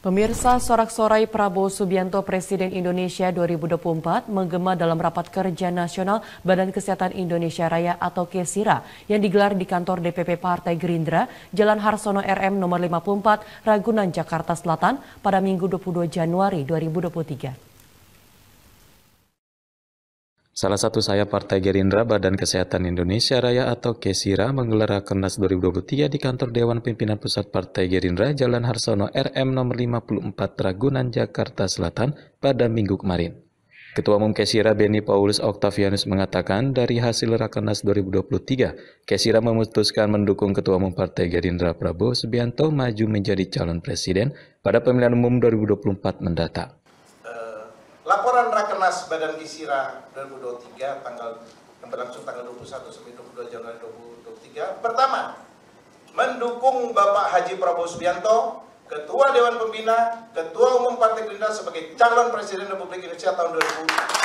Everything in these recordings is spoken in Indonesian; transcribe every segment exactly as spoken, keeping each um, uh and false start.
Pemirsa, sorak-sorai Prabowo Subianto Presiden Indonesia dua ribu dua puluh empat menggema dalam rapat kerja nasional Badan Kesehatan Indonesia Raya atau KESIRA yang digelar di kantor D P P Partai Gerindra, Jalan Harsono R M nomor lima puluh empat, Ragunan, Jakarta Selatan pada Minggu dua puluh dua Januari dua ribu dua puluh tiga. Salah satu sayap Partai Gerindra, Badan Kesehatan Indonesia Raya atau KESIRA menggelar Rakernas dua ribu dua puluh tiga di kantor Dewan Pimpinan Pusat Partai Gerindra, Jalan Harsono R M nomor lima puluh empat, Ragunan, Jakarta Selatan pada Minggu kemarin. Ketua Umum KESIRA Benny Paulus Oktavianus mengatakan dari hasil Rakernas dua ribu dua puluh tiga, KESIRA memutuskan mendukung Ketua Umum Partai Gerindra Prabowo Subianto maju menjadi calon presiden pada pemilihan umum dua ribu dua puluh empat mendatang. Laporan Rakernas Badan KESIRA dua ribu dua puluh tiga tanggal yang berlangsung tanggal dua puluh satu sampai dua puluh dua Januari dua ribu dua puluh tiga. Pertama, mendukung Bapak Haji Prabowo Subianto, Ketua Dewan Pembina, Ketua Umum Partai Gerindra sebagai calon Presiden Republik Indonesia tahun dua ribu dua puluh empat.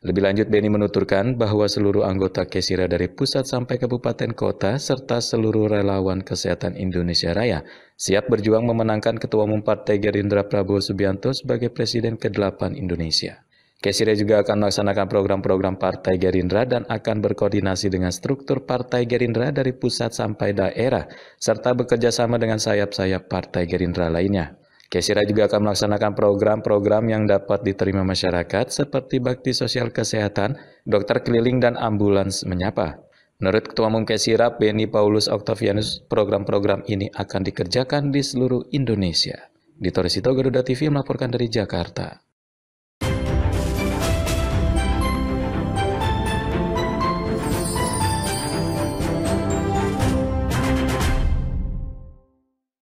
Lebih lanjut, Benny menuturkan bahwa seluruh anggota KESIRA dari pusat sampai kabupaten kota serta seluruh relawan Kesehatan Indonesia Raya siap berjuang memenangkan Ketua Umum Partai Gerindra Prabowo Subianto sebagai Presiden ke delapan Indonesia. KESIRA juga akan melaksanakan program-program Partai Gerindra dan akan berkoordinasi dengan struktur Partai Gerindra dari pusat sampai daerah, serta bekerjasama dengan sayap-sayap Partai Gerindra lainnya. KESIRA juga akan melaksanakan program-program yang dapat diterima masyarakat seperti bakti sosial kesehatan, dokter keliling, dan ambulans menyapa. Menurut Ketua Umum KESIRA, Benny Paulus Oktavianus, program-program ini akan dikerjakan di seluruh Indonesia. Dito Resito, Garuda T V melaporkan dari Jakarta.